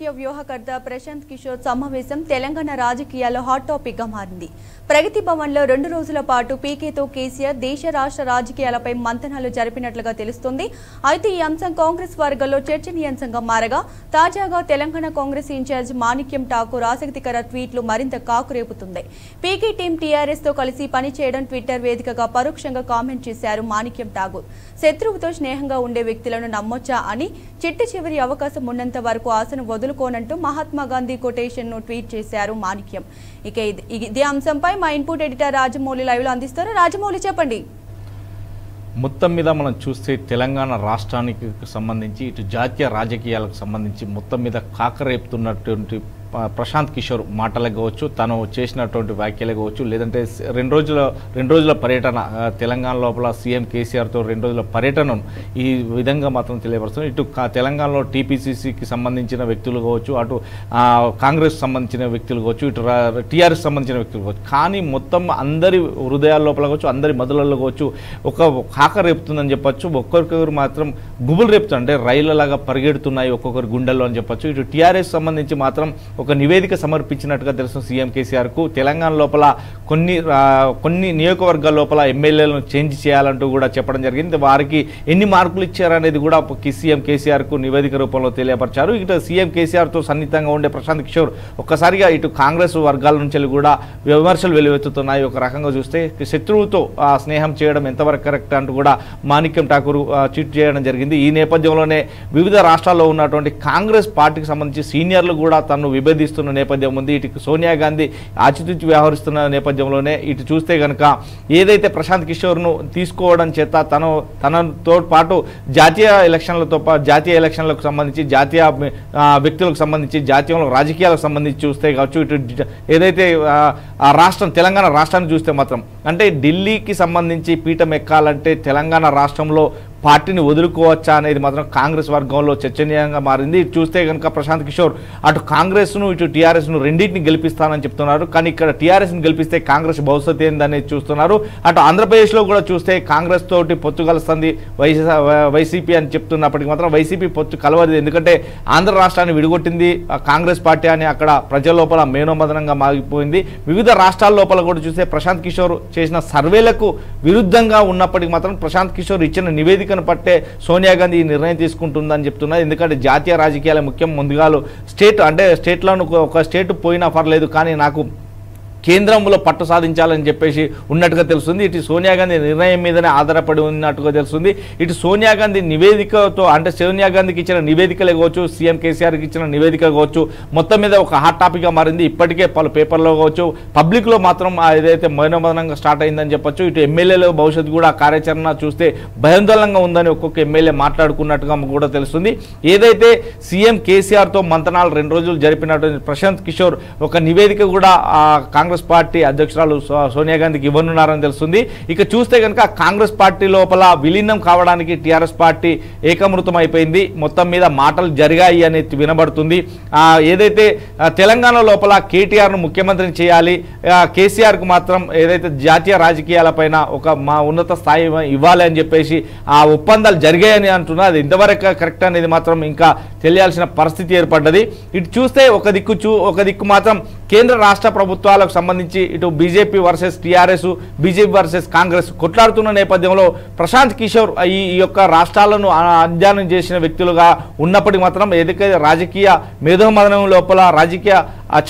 రాజకీయ వ్యూహకర్త ప్రశాంత్ కిషోర్ సమావేశం తెలంగాణ రాజకీయాల్లో హాట్ టాపిక్ గా మారింది. ప్రగతి భవన్లో 2 రోజుల పాటు పీకేతో కేసీఆర్ దేశ రాష్ట్ర రాజకీయాలపై మంతనాలు జరిపినట్లుగా తెలుస్తుంది. అయితే ఈ అంశం కాంగ్రెస్ వర్గాల్లో చర్చనీయాంశంగా మారగా తాజాగా తెలంగాణ కాంగ్రెస్ ఇన్ఛార్జ్ మాణిక్యం ఠాకూర్ ఆసక్తికర ట్వీట్లు మరింత కాకురేపుతుంది. పీకే టీం టీఆర్ఎస్ తో కలిసి పని చేయడం ట్విట్టర్ వేదికగా పరోక్షంగా కామెంట్ చేశారు మాణిక్యం ఠాకూర్. శత్రువుతో స్నేహంగా ఉండే వ్యక్తులను నమ్మొచ్చా అని చిట్టి చివరి అవకాశం ఉన్నంత వరకు ఆశను వదులుకోనంటూ మహాత్మా గాంధీ కొటేషన్ ను ట్వీట్ చేశారు మాణిక్యం. ఇక ఇదే అంశంపై మా ఇన్పుట్ ఎడిటర్ రాజమౌలి లైవ్ లో అందిస్తారు. రాజమౌలి చెప్పండి. మొత్తం మీద మనం చూస్తే తెలంగాణ రాష్ట్రానికి సంబంధించి ఇటు జాతీయ రాజకీయాలకు సంబంధించి మొత్తం మీద కాకరేపుతున్నటువంటి ప్రశాంత్ కిషోర్ మాటలకు కావచ్చు, తను చేసినటువంటి వ్యాఖ్యలు కావచ్చు, లేదంటే 2 రోజుల పర్యటన తెలంగాణ లోపల సీఎం కేసీఆర్తో 2 రోజుల పర్యటనను ఈ విధంగా మాత్రం తెలియపరుస్తుంది. ఇటు తెలంగాణలో టీపీసీసీకి సంబంధించిన వ్యక్తులు కావచ్చు, అటు కాంగ్రెస్ సంబంధించిన వ్యక్తులు కావచ్చు, ఇటు టీఆర్ఎస్ సంబంధించిన వ్యక్తులు కావచ్చు, కానీ మొత్తం అందరి హృదయాల లోపల కావచ్చు, అందరి మధులలో కావచ్చు ఒక కాక రేపుతుందని చెప్పచ్చు. ఒక్కొక్కరు మాత్రం గుబులు రేపుతుంది, అంటే రైళ్లలాగా పరిగెడుతున్నాయి ఒక్కొక్కరు గుండెల్లో అని చెప్పచ్చు. ఇటు టీఆర్ఎస్ సంబంధించి మాత్రం ఒక నివేదిక సమర్పించినట్టుగా తెలుసు సీఎం కేసీఆర్కు. తెలంగాణ లోపల కొన్ని నియోజకవర్గాల లోపల ఎమ్మెల్యేలను చేంజ్ చేయాలంటూ కూడా చెప్పడం జరిగింది. వారికి ఎన్ని మార్కులు ఇచ్చారనేది కూడా సీఎం కేసీఆర్కు నివేదిక రూపంలో తెలియపరిచారు. ఇటు సీఎం కేసీఆర్తో సన్నిహితంగా ఉండే ప్రశాంత్ కిషోర్ ఒక్కసారిగా ఇటు కాంగ్రెస్ వర్గాల నుంచి కూడా విమర్శలు వెలువెత్తుతున్నాయి. ఒక రకంగా చూస్తే శత్రువుతో స్నేహం చేయడం ఎంతవరకు కరెక్ట్ అంటూ కూడా మాణిక్యం ఠాకూర్ ట్వీట్ చేయడం జరిగింది. ఈ నేపథ్యంలోనే వివిధ రాష్ట్రాల్లో ఉన్నటువంటి కాంగ్రెస్ పార్టీకి సంబంధించి సీనియర్లు కూడా తను విభేదిస్తున్న నేపథ్యం ఉంది. ఇటు సోనియా గాంధీ ఆచితూచి వ్యవహరిస్తున్న నేపథ్యంలోనే ఇటు చూస్తే కనుక ఏదైతే ప్రశాంత్ కిషోర్ను తీసుకోవడం చేత తనతో పాటు జాతీయ ఎలక్షన్లకు సంబంధించి, జాతీయ వ్యక్తులకు సంబంధించి, జాతీయంలో రాజకీయాలకు సంబంధించి చూస్తే కావచ్చు, ఇటు ఏదైతే తెలంగాణ రాష్ట్రాన్ని చూస్తే మాత్రం అంటే ఢిల్లీకి సంబంధించి పీఠం ఎక్కాలంటే తెలంగాణ రాష్ట్రంలో పార్టీని వదులుకోవచ్చా అనేది మాత్రం కాంగ్రెస్ వర్గంలో చర్చనీయంగా మారింది. చూస్తే కనుక ప్రశాంత్ కిషోర్ అటు కాంగ్రెస్ను ఇటు టీఆర్ఎస్ను రెండింటిని గెలిపిస్తానని చెప్తున్నారు. కానీ ఇక్కడ టీఆర్ఎస్ని గెలిపిస్తే కాంగ్రెస్ భవిష్యత్తు ఏందనేది చూస్తున్నారు. అటు ఆంధ్రప్రదేశ్లో కూడా చూస్తే కాంగ్రెస్ తోటి పొత్తు కలుస్తుంది వైసీపీ అని చెప్తున్నప్పటికీ మాత్రం వైసీపీ పొత్తు కలవదు. ఎందుకంటే ఆంధ్ర రాష్ట్రాన్ని విడగొట్టింది కాంగ్రెస్ పార్టీ అని అక్కడ ప్రజల లోపల మేనోమదనంగా మాగిపోయింది. వివిధ రాష్ట్రాల లోపల కూడా చూస్తే ప్రశాంత్ కిషోర్ చేసిన సర్వేలకు విరుద్ధంగా ఉన్నప్పటికీ మాత్రం ప్రశాంత్ కిషోర్ ఇచ్చిన నివేదిక పట్టే సోనియా గాంధీ ఈ నిర్ణయం తీసుకుంటుందని చెప్తున్నారు. ఎందుకంటే జాతీయ రాజకీయాల ముఖ్యం ముందుగాలు స్టేట్లను ఒక స్టేట్ పోయినా పర్లేదు, కానీ నాకు కేంద్రంలో పట్టు సాధించాలని చెప్పేసి ఉన్నట్టుగా తెలుస్తుంది. ఇటు సోనియా గాంధీ నిర్ణయం మీదనే ఆధారపడి ఉన్నట్టుగా తెలుస్తుంది. ఇటు సోనియా గాంధీ నివేదికతో అంటే సోనియా గాంధీకి ఇచ్చిన నివేదికలే కావచ్చు, సీఎం కేసీఆర్కి ఇచ్చిన నివేదిక కావచ్చు, మొత్తం మీద ఒక హాట్ టాపిక్గా మారింది. ఇప్పటికే పలు పేపర్లో కావచ్చు, పబ్లిక్లో మాత్రం ఏదైతే మౌనమౌనంగా స్టార్ట్ అయిందని చెప్పొచ్చు. ఇటు ఎమ్మెల్యేల భవిష్యత్తు కూడా కార్యాచరణ చూస్తే భయాందోళనగా ఉందని ఒక్కొక్క ఎమ్మెల్యే మాట్లాడుకున్నట్టుగా కూడా తెలుస్తుంది. ఏదైతే సీఎం కేసీఆర్తో మంతనాలు 2 రోజులు జరిపినటువంటి ప్రశాంత్ కిషోర్ ఒక నివేదిక కూడా కాంగ్రెస్ పార్టీ అధ్యక్షురాలు సోనియా గాంధీకి ఇవ్వనున్నారని తెలుస్తుంది. ఇక చూస్తే కనుక కాంగ్రెస్ పార్టీ లోపల విలీనం కావడానికి టీఆర్ఎస్ పార్టీ ఏకమృతం అయిపోయింది. మొత్తం మీద మాటలు జరిగాయి అని వినబడుతుంది. ఏదైతే తెలంగాణ లోపల కేటీఆర్ను ముఖ్యమంత్రిని చేయాలి, కేసీఆర్కు మాత్రం ఏదైతే జాతీయ రాజకీయాలపైన ఒక మా ఉన్నత స్థాయి ఇవ్వాలి అని చెప్పేసి ఆ ఒప్పందాలు జరిగాయని అంటున్నారు. అది ఇంతవరకు కరెక్ట్ అనేది మాత్రం ఇంకా తెలియాల్సిన పరిస్థితి ఏర్పడ్డది. ఇటు చూస్తే ఒక దిక్కు మాత్రం కేంద్ర రాష్ట్ర ప్రభుత్వాలకు సంబంధించి ఇటు BJP versus TRS, BJP versus Congress కొట్లాడుతున్న నేపథ్యంలో ప్రశాంత్ కిషోర్ ఈ యొక్క రాష్ట్రాలను అధ్యయనం చేసిన వ్యక్తులుగా ఉన్నప్పటికీ మాత్రం ఏదైతే రాజకీయ మేధోమదనం లోపల రాజకీయ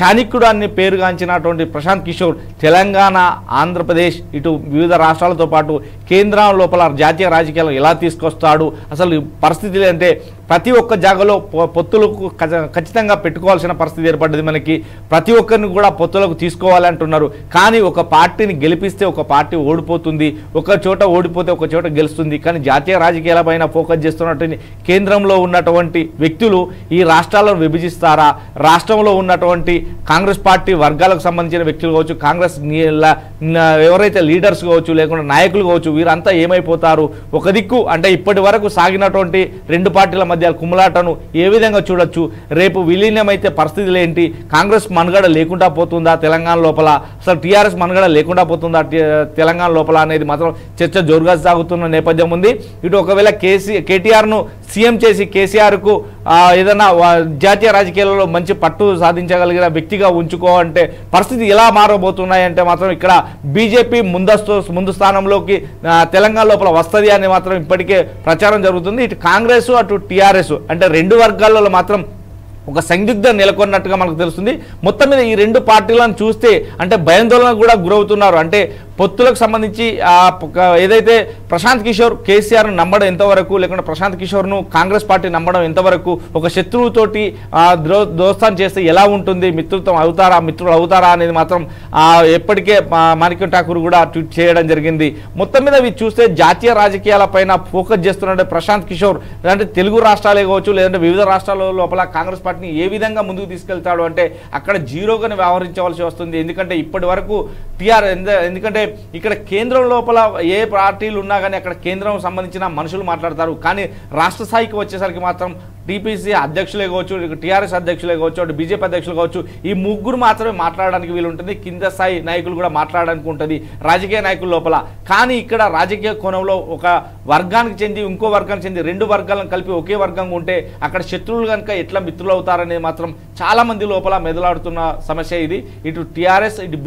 చాణిక్యుడు అని పేరుగాంచినటువంటి ప్రశాంత్ కిషోర్ తెలంగాణ, ఆంధ్రప్రదేశ్ ఇటు వివిధ రాష్ట్రాలతో పాటు కేంద్రం లోపల జాతీయ రాజకీయాలను ఎలా తీసుకొస్తాడు, అసలు పరిస్థితులు అంటే ప్రతి ఒక్క జాగాలో పొత్తులకు ఖచ్చితంగా పెట్టుకోవాల్సిన పరిస్థితి ఏర్పడ్డది. మనకి ప్రతి ఒక్కరిని కూడా పొత్తులకు తీసుకోవాలంటున్నారు. కానీ ఒక పార్టీని గెలిపిస్తే ఒక పార్టీ ఓడిపోతుంది, ఒక చోట ఓడిపోతే ఒక చోట గెలుస్తుంది. కానీ జాతీయ రాజకీయాలపైన ఫోకస్ చేస్తున్నటువంటి కేంద్రంలో ఉన్నటువంటి వ్యక్తులు ఈ రాష్ట్రాలను విభజిస్తారా, రాష్ట్రంలో ఉన్నటువంటి కాంగ్రెస్ పార్టీ వర్గాలకు సంబంధించిన వ్యక్తులు కావచ్చు, కాంగ్రెస్ ఎవరైతే లీడర్స్ కావచ్చు, లేకుండా నాయకులు కావచ్చు, వీరంతా ఏమైపోతారు, ఒక దిక్కు అంటే ఇప్పటి వరకు సాగినటువంటి 2 పార్టీల మధ్య కుమ్ములాటను ఏ విధంగా చూడొచ్చు, రేపు విలీనమైతే పరిస్థితులు ఏంటి, కాంగ్రెస్ మనుగడ లేకుండా పోతుందా తెలంగాణ లోపల, అసలు టీఆర్ఎస్ మనుగడ లేకుండా పోతుందా తెలంగాణ లోపల అనేది మాత్రం చర్చ జోరుగా సాగుతున్న నేపథ్యం ఉంది. ఇటు ఒకవేళ కేటీఆర్ను సీఎం చేసి కేసీఆర్ కు ఏదైనా జాతీయ రాజకీయాల్లో మంచి పట్టు సాధించగలిగిన వ్యక్తిగా ఉంచుకోవాలంటే పరిస్థితి ఎలా మారబోతున్నాయి అంటే మాత్రం ఇక్కడ బీజేపీ ముందు స్థానంలోకి తెలంగాణ లోపల వస్తది అని మాత్రం ఇప్పటికే ప్రచారం జరుగుతుంది. ఇటు కాంగ్రెస్ అటు టిఆర్ఎస్ అంటే రెండు వర్గాల్లో మాత్రం ఒక సందిగ్ధ నెలకొన్నట్టుగా మనకు తెలుస్తుంది. మొత్తం మీద ఈ రెండు పార్టీలను చూస్తే అంటే భయాందోళన కూడా గురవుతున్నారు. అంటే పొత్తులకు సంబంధించి ఏదైతే ప్రశాంత్ కిషోర్ కేసీఆర్ను నమ్మడం ఎంతవరకు, లేకుంటే ప్రశాంత్ కిషోర్ను కాంగ్రెస్ పార్టీ నమ్మడం ఎంతవరకు, ఒక శత్రువుతోటి దోస్తాన్ చేస్తే ఎలా ఉంటుంది, మిత్రుత్వం అవుతారా మిత్రులు అవుతారా అనేది మాత్రం ఎప్పటికే మాణిక్యం ఠాకూర్ కూడా ట్వీట్ చేయడం జరిగింది. మొత్తం మీద ఇవి చూస్తే జాతీయ రాజకీయాలపైన ఫోకస్ చేస్తున్న ప్రశాంత్ కిషోర్ అంటే తెలుగు రాష్ట్రాలే కావచ్చు, లేదంటే వివిధ రాష్ట్రాల లోపల కాంగ్రెస్ పార్టీని ఏ విధంగా ముందుకు తీసుకెళ్తాడు అంటే అక్కడ జీరోగానే వ్యవహరించవలసి వస్తుంది. ఎందుకంటే ఇప్పటి వరకు ఎందుకంటే ఇక్కడ కేంద్రం లోపల ఏ పార్టీలు ఉన్నా కానీ అక్కడ కేంద్రం సంబంధించిన మనుషులు మాట్లాడతారు, కానీ రాష్ట్ర స్థాయికి వచ్చేసరికి మాత్రం టీపీసీ అధ్యక్షులే కావచ్చు, టీఆర్ఎస్ అధ్యక్షులే కావచ్చు, అటు బీజేపీ అధ్యక్షులు కావచ్చు, ఈ ముగ్గురు మాత్రమే మాట్లాడడానికి వీలుంటుంది. కింద స్థాయి నాయకులు కూడా మాట్లాడడానికి ఉంటుంది రాజకీయ నాయకుల లోపల. కానీ ఇక్కడ రాజకీయ కోణంలో ఒక వర్గానికి చెంది ఇంకో వర్గానికి చెంది రెండు వర్గాలను కలిపి ఒకే వర్గంగా ఉంటే అక్కడ శత్రువులు కనుక ఎట్లా మిత్రులు అవుతారనేది మాత్రం చాలామంది లోపల మెదలాడుతున్న సమస్య ఇది. ఇటు టీఆర్ఎస్ ఇటు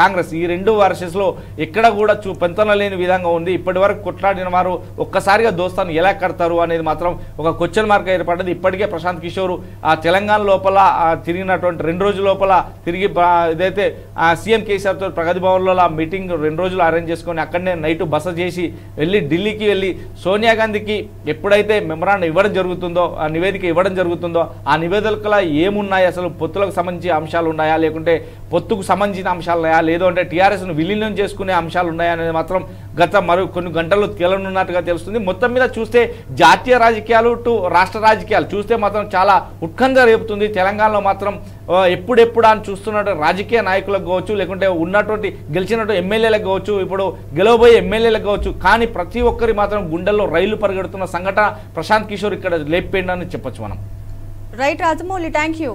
కాంగ్రెస్ ఈ రెండు వర్సెస్లో ఎక్కడ కూడా పెంతన లేని విధంగా ఉంది. ఇప్పటి వరకు కొట్లాడిన వారు ఒక్కసారిగా దోస్తాను ఎలా కడతారు అనేది మాత్రం ఒక క్వశ్చన్ మార్క్ ఏర్పడ్డది. ఇప్పటికే ప్రశాంత్ కిషోర్ ఆ తెలంగాణ లోపల తిరిగినటువంటి రెండు రోజుల లోపల తిరిగి ఏదైతే సీఎం కేసీఆర్తో ప్రగతి భవన్లో మీటింగ్ 2 రోజులు అరేంజ్ చేసుకొని అక్కడనే నైట్ బస చేసి వెళ్ళి ఢిల్లీకి వెళ్ళి సోనియా గాంధీకి ఎప్పుడైతే మెమరాండం ఇవ్వడం జరుగుతుందో, ఆ నివేదిక ఇవ్వడం జరుగుతుందో, ఆ నివేదికల ఏమున్నాయి, అసలు పొత్తులకు సంబంధించి అంశాలు ఉన్నాయా, లేకుంటే పొత్తుకు సంబంధించిన అంశాలు ఉన్నాయా, లేదు అంటే టీఆర్ఎస్ను విలీనం చేసుకునే అంశాలు ఉన్నాయా అనేది మాత్రం గత మరో కొన్ని గంటల్లో తేలనున్నట్టుగా తెలుస్తుంది. మొత్తం మీద చూస్తే జాతీయ రాజకీయాలు టు రాష్ట్ర రాజకీయాలు చూస్తే మాత్రం చాలా ఉత్కంఠ రేపుతుంది. తెలంగాణలో మాత్రం ఎప్పుడెప్పుడు అని చూస్తున్నట్టు రాజకీయ నాయకులకు కావచ్చు, లేకుంటే ఉన్నటువంటి గెలిచినటువంటి ఎమ్మెల్యేలకు కావచ్చు, ఇప్పుడు గెలవబోయే ఎమ్మెల్యేలకు కావచ్చు, కానీ ప్రతి ఒక్కరి మాత్రం గుండెల్లో రైలు పరిగెడుతున్న సంఘటన ప్రశాంత్ కిషోర్ ఇక్కడ లేపేండని చెప్పొచ్చు మనం. Right Rajamouli, thank you.